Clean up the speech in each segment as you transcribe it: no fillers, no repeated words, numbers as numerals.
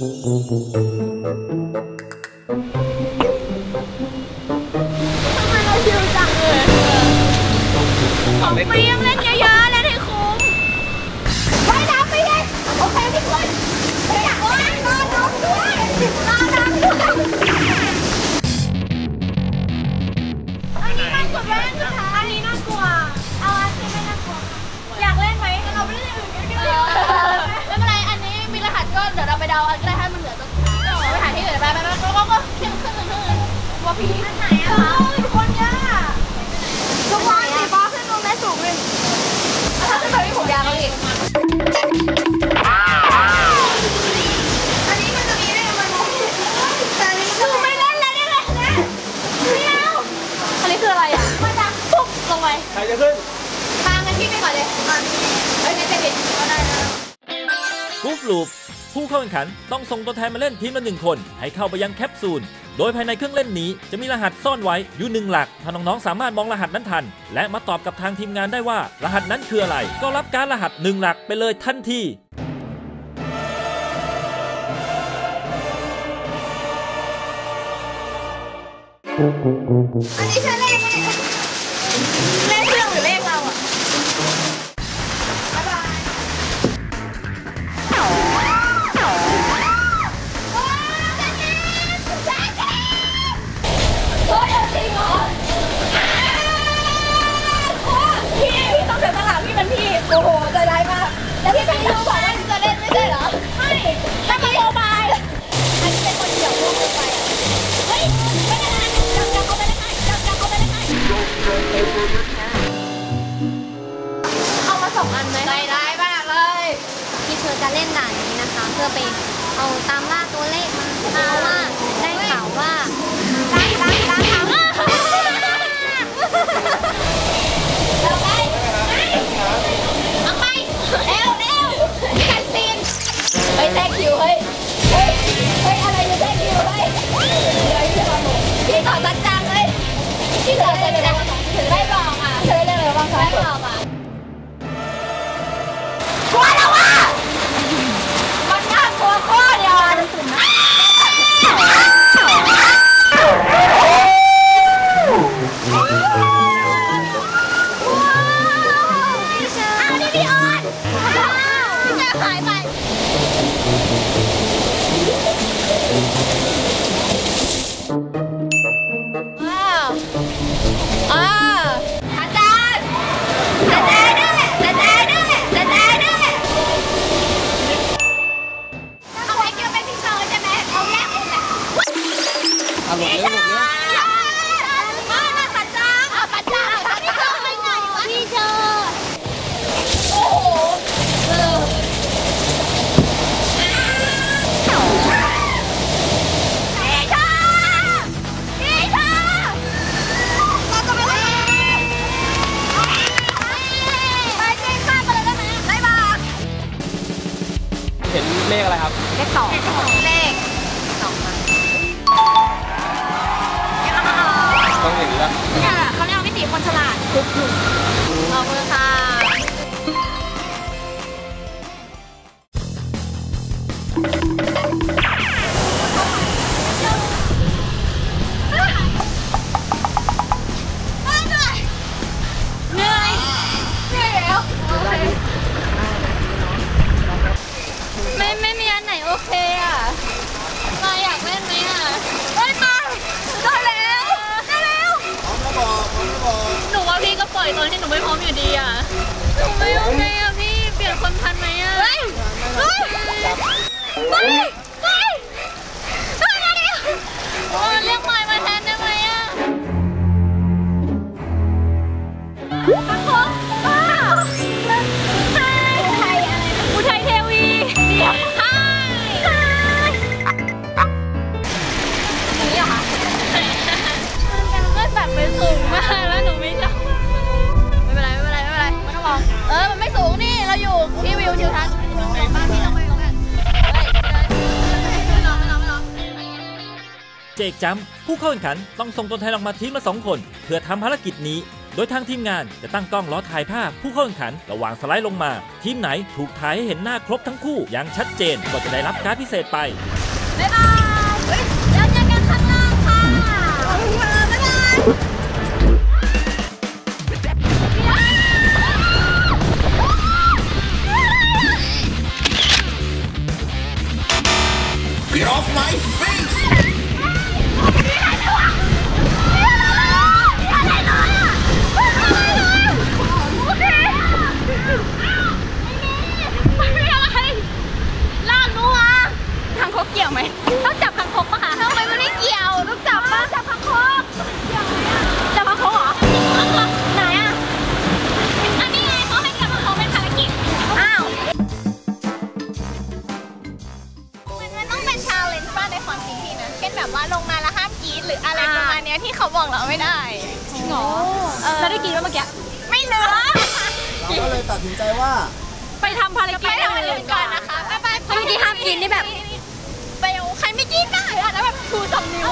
เราชิวจังเลยของเปรี้ยงเล่นเยอะๆแล้วให้คุ้มไปน้ำไปเย็นโอเคพี่คุณไปอยากนอนนอนด้วยนอนน้ำด้วยอันนี้น่ากลัวไหมอันนี้น่ากลัวเอาอันนี้ไม่น่ากลัวอยากเล่นไหมเราไม่เล่นอื่นกันก็ได้ก็เดี๋ยวเราไปเดาอันก็ได้ถ้ามันเหลือตัวสุดท้ายไปหาที่อื่นไปก็เที่ยงคืนว่าผีอันไหนอะคะคนเยอะทุกคนสีฟ้าขึ้นลงได้สูงเลยถ้าขึ้นไปมีผมยาวอีกอันนี้มันจะมีได้ไหมแต่อันนี้คือไม่เล่นแล้วได้ไหมนะไม่เอาอันนี้คืออะไรอะมันจะปุ๊บลงไปใครจะขึ้นทางกันที่ไปก่อนเลยเฮ้ยงั้นจะเด็ดก็ได้นะกรุ๊ปลูปผู้เข้าแข่งขันต้องส่งตัวแทนมาเล่นทีมละ1คนให้เข้าไปยังแคปซูลโดยภายในเครื่องเล่นนี้จะมีรหัสซ่อนไว้อยู่1หลักถ้าน้องๆสามารถมองรหัสนั้นทันและมาตอบกับทางทีมงานได้ว่ารหัสนั้นคืออะไรก็รับการรหัส1หลักไปเลยทันทีอันนี้ใช่เลขไหมเลขเครื่องหรือเลขเราอ่ะโอ้โหใจร้ายมากแล้วพี่ไม่รู้บอกว่าจะเล่นไม่ใช่เหรอไม่ทำไมโอบายอันนี้เป็นคนเดียวร่วมไปเฮ้ยไม่ได้นะจับเขาไปได้ไหมจับเขาไปได้ไหมเอามา2อันไหมใจร้ายมากเลยพี่เธอจะเล่นด่านนี้นะคะเพื่อไปเอาตามล่าตัวเลขมาว่าได้ข่าวว่าเลขอะไรครับเลข2เลข 2ค่ะต้องอย่างนี้ละเนี่ยเขาเรียกวิธีคนฉลาดทุกหนึ่งขอบคุณค่ะตอนที่หนูไม่พร้อมอยู่ดีอ่ะหนูไม่โอเคอ่ะพี่เปลี่ยนคนทันไหมอ่ะไปเรียกมายมาแทนได้ไหมอ่ะปังปองป้าอุทัยเทวีเดี๋ยวนี่เหรอคะมันก็แบบเป็นสูงมากแล้วหนูไม่ชอบมันไม่สูงนี่เราอยู่ที่วิวทิวทัศน์บ้านพี่ต้องไปตรงนั้นเจกจำผู้เข้าแข่งขันต้องส่งตัวแทนออกมาทีมละ2คนเพื่อทำภารกิจนี้ โดยทางทีมงานจะตั้งกล้องล้อถ่ายภาพผู้เข้าแข่งขันระหว่างสไลด์ลงมาทีมไหนถูกถ่ายให้เห็นหน้าครบทั้งคู่อย่างชัดเจนก็จะได้รับการ์ดพิเศษไปบ๊ายบายแล้วเจอกันข้างล่างค่ะบ๊ายบายGet off my faceต้องจับคางคกป่ะคะทำไมมันไม่เกี่ยวต้องจับป่ะจับคางคกจับคางคกเหรอไหนอะอันนี้ไงเขาให้จับคางคกเป็นภารกิจอ้าวมันต้องเป็นชาเลนจ์ป่ะในความคิดพี่นะเช่นแบบว่าลงมาแล้วห้ามกรี๊ดหรืออะไรประมาณนี้ที่เขาบอกเราไม่ได้จริงเหรอเราได้กรี๊ดเมื่อกี้ไม่เหลือเราก็เลยตัดสินใจว่าไปทำภารกิจไปทำภารกิจก่อนนะคะไปไปเมื่อกี้ห้ามกรี๊ดนี่แบบใครไม่กินได้อะแล้วแบบชูสองนิ้ว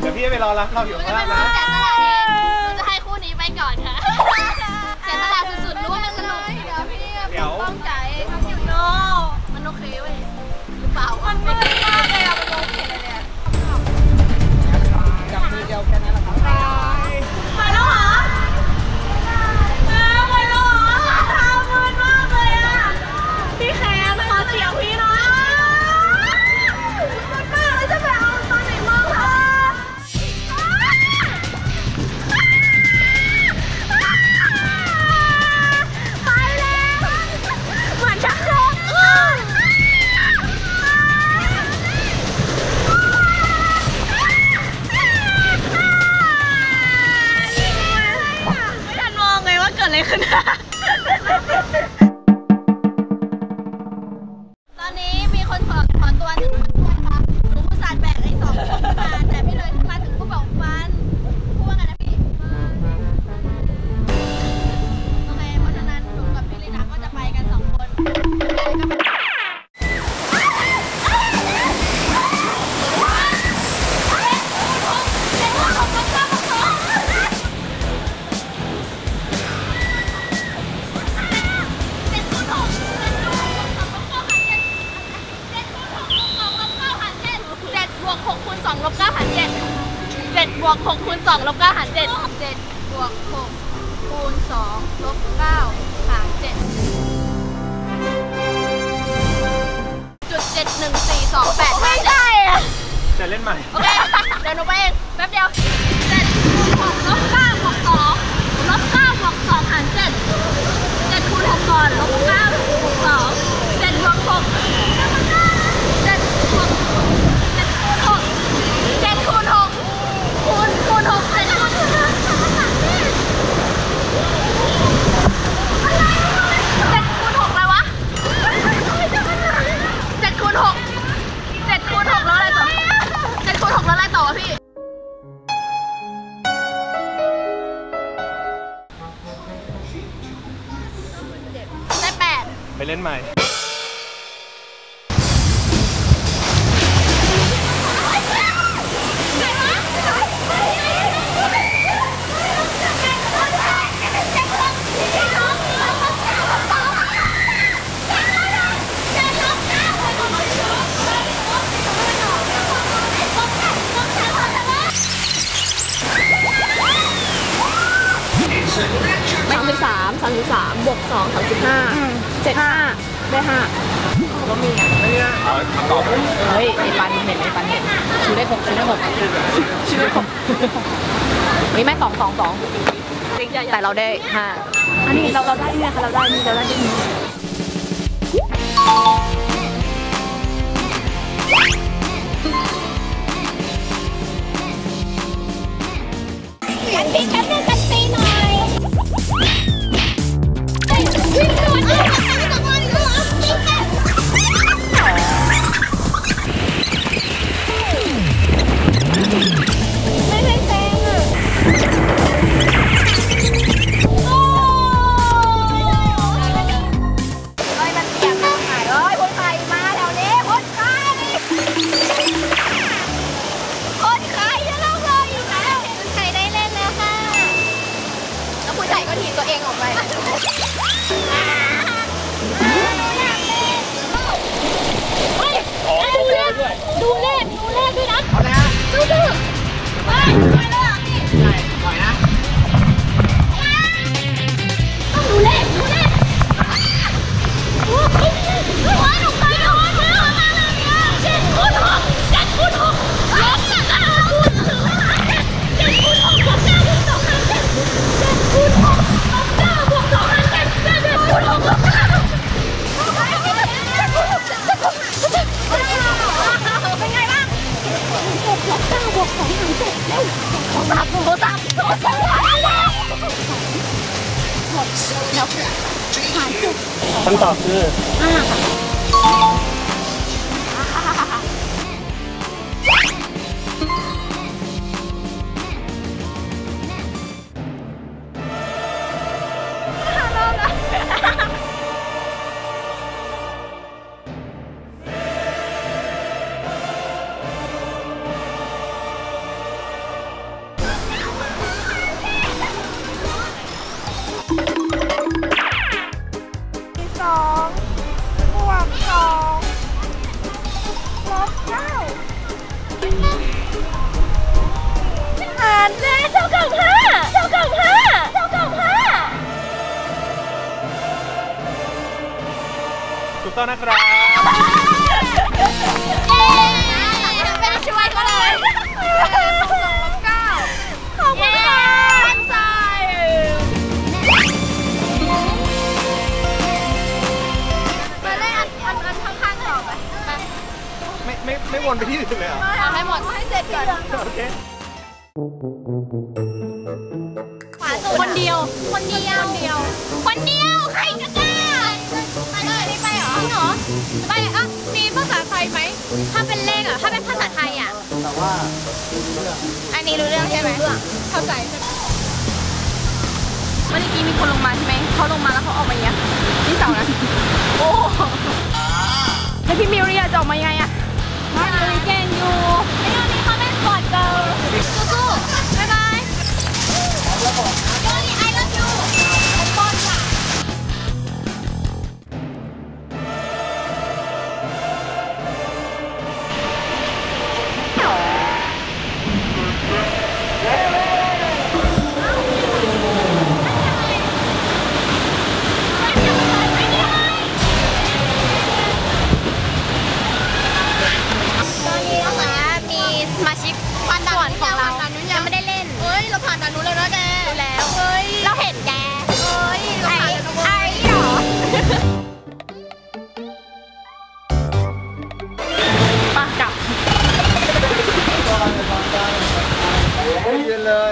เดี๋ยวพี่จะไปรอรับเราอยู่ข้างล่างนะเราจะให้คู่นี้ไปก่อนค่ะเสียสละสุดๆรู้ว่ามันสนุกเดี๋ยวพี่ต้องใจโน้มันโอเคเว้ยหรือเปล่ามันไม่ได้มากเลยอะมันโอเคเลยเนี่ยจับมือเดียวแค่นั้นแหละครับไปแล้วเหรอไปแล้วเหรอทำมือมากเลยอะพี่แคร์ขอเสียงพี่นะตอนนี้มีคนขอตัวหนึ่งนะคะหนูผู้สานแบกไอ้สองคนมาแต่พี่เลยขึ้นมาถึงผู้บอกวันพูดว่าไงนะพี่โอเคเพราะฉะนั้นหนูกับพี่ลีน่าก็จะไปกันสองคน6 คูณ 2 ลบ 9 หาร 7 7 บวก 6 คูณ 2 ลบ 9 หาร 7 7.14285จะเล่นใหม่โอเคเดี๋ยวหนูไปเองแป๊บเดียว7 บวก 6 ลบ 9 บวก 2 ลบ 9 บวก 2 หาร 7 7 คูณ 6 ก่อน ลบ 9 บวก 2 7 บวก 6ไปเล่นใหม่3.3 บวก 2 35 7 5 ได้ 5ก็มีอ่ะตอบเฮ้ยไอปันเห็นไอปันเห็นชูได้6ชูได้6ชูได้6มีแม่2 2 2แต่เราได้5อันนี้เราได้เนี่ยค่ะเราได้นี่กันพี่กันตีหน่อย คำตอบคือถูกต้องนะครับไม่ได้ช่วยก็เลย2 ลบ 9ขอบคุณค่ะใจมาได้อันข้างๆต่อไปไม่วนไปที่อื่นเลยอ่ะเอาให้หมดให้เสร็จก่อนโอเคคนเดียวใครจะกล้าไปเลยนี่ไปเหรอเหรอไปอ่ะมีภาษาไทยไหมถ้าเป็นเลขอ่ะถ้าเป็นภาษาไทยอ่ะแต่ว่าอันนี้รู้เรื่องใช่ไหมเข้าใจใช่ไหมเมื่อกี้มีคนลงมาใช่ไหมเขาลงมาแล้วเขาออกมาอย่างนี่เสานะโอ้แล้วพี่มิวเรียจะออกมายังไงอ่ะมาเลยแกงอยู่ไอ้คนนี้เขาเป็นกอดเกิร์ลสู้ๆบ๊ายบายโยนี่ไอเลิฟยูบอลค่ะ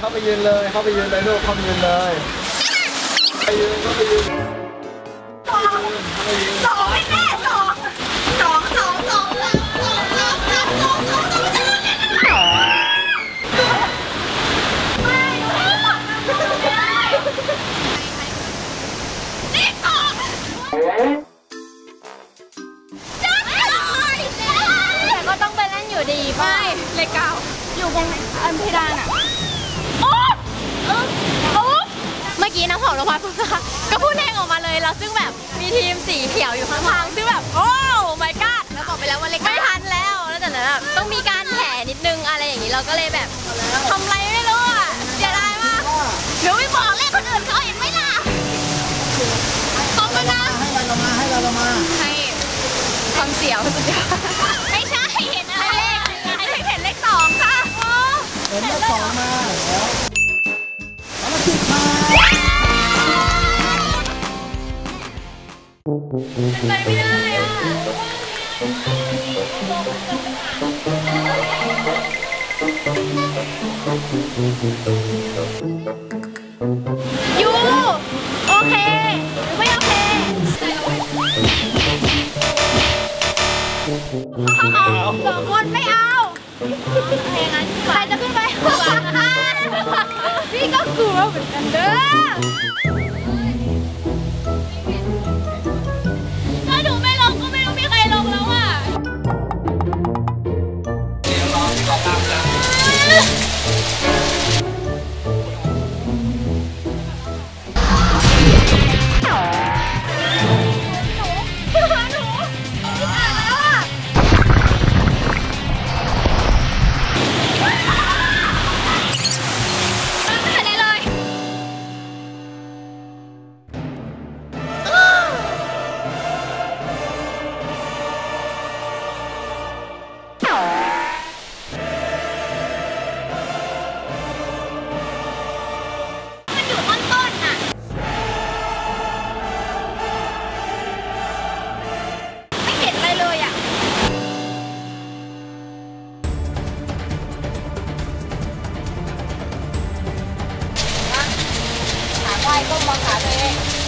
เข้าไปยืนเลยลูกเข้าไปยืนก็พูดเองออกมาเลยแล้วซึ่งแบบมีทีมสีเขียวอยู่ข้างๆซึ่งแบบโอ้ my god แล้วบอกไปแล้วว่าเล็กไม่ทันแล้วแต่นั้นแบบต้องมีการแผ่นิดนึงอะไรอย่างนี้เราก็เลยแบบทำไรไม่รู้อ่ะเสียดายมากหรือไม่บอกเลขคนอื่นเขาเห็นไม่ล่ะตรงกันนะให้เรามาให้ความเสียวสุดยอดไม่ใช่เห็นอะไรเห็นเลข2ค่ะเห็นเลข2มาแล้วมาติดมาเป็นไปไม่ได้อ่ะยูโอเคไม่โอเคสองคนไม่เอาใครจะขึ้นไปพี่ก็กลัวเหมือนกันเด้อ นี้